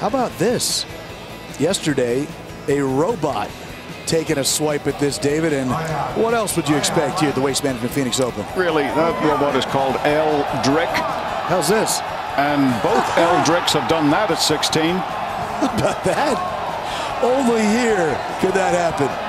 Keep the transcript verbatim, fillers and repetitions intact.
How about this? Yesterday, a robot taking a swipe at this, David, and what else would you expect here at the Waste Management Phoenix Open? Really, that robot is called L D R I C. How's this? And both L D R I Cs have done that at sixteen. How about that? Only here could that happen.